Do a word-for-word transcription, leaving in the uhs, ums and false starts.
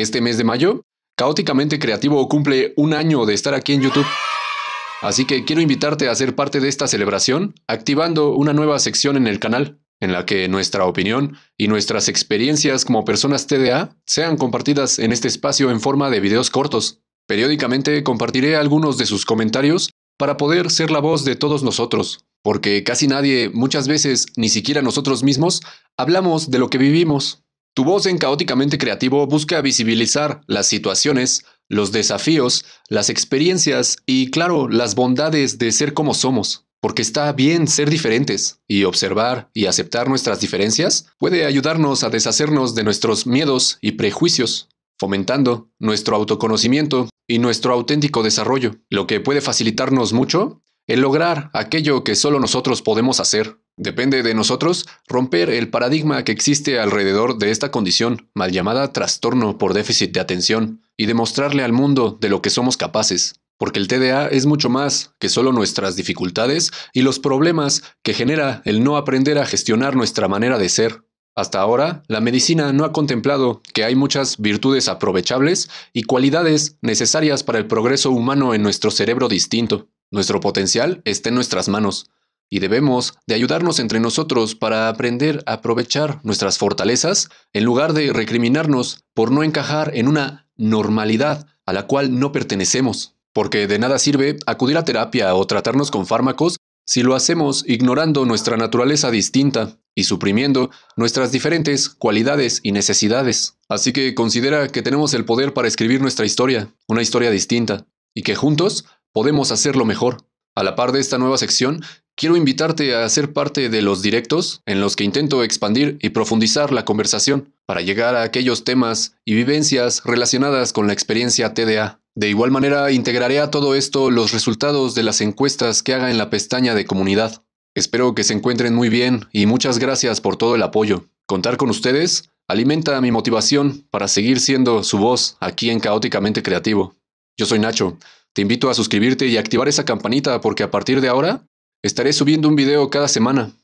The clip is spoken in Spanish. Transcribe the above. Este mes de mayo, Caóticamente Creativo cumple un año de estar aquí en YouTube. Así que quiero invitarte a ser parte de esta celebración activando una nueva sección en el canal, en la que nuestra opinión y nuestras experiencias como personas T D A sean compartidas en este espacio en forma de videos cortos. Periódicamente compartiré algunos de sus comentarios para poder ser la voz de todos nosotros, porque casi nadie, muchas veces ni siquiera nosotros mismos, hablamos de lo que vivimos. Tu voz en Caóticamente Creativo busca visibilizar las situaciones, los desafíos, las experiencias y, claro, las bondades de ser como somos. Porque está bien ser diferentes, y observar y aceptar nuestras diferencias puede ayudarnos a deshacernos de nuestros miedos y prejuicios, fomentando nuestro autoconocimiento y nuestro auténtico desarrollo, lo que puede facilitarnos mucho el lograr aquello que solo nosotros podemos hacer. Depende de nosotros romper el paradigma que existe alrededor de esta condición, mal llamada trastorno por déficit de atención, y demostrarle al mundo de lo que somos capaces. Porque el T D A es mucho más que solo nuestras dificultades y los problemas que genera el no aprender a gestionar nuestra manera de ser. Hasta ahora, la medicina no ha contemplado que hay muchas virtudes aprovechables y cualidades necesarias para el progreso humano en nuestro cerebro distinto. Nuestro potencial está en nuestras manos y debemos de ayudarnos entre nosotros para aprender a aprovechar nuestras fortalezas en lugar de recriminarnos por no encajar en una normalidad a la cual no pertenecemos. Porque de nada sirve acudir a terapia o tratarnos con fármacos si lo hacemos ignorando nuestra naturaleza distinta y suprimiendo nuestras diferentes cualidades y necesidades. Así que considera que tenemos el poder para escribir nuestra historia, una historia distinta, y que juntos podemos hacerlo mejor. A la par de esta nueva sección, quiero invitarte a ser parte de los directos en los que intento expandir y profundizar la conversación para llegar a aquellos temas y vivencias relacionadas con la experiencia T D A. De igual manera, integraré a todo esto los resultados de las encuestas que haga en la pestaña de comunidad. Espero que se encuentren muy bien y muchas gracias por todo el apoyo. Contar con ustedes alimenta mi motivación para seguir siendo su voz aquí en Caóticamente Creativo. Yo soy Nacho. Te invito a suscribirte y activar esa campanita porque a partir de ahora estaré subiendo un video cada semana.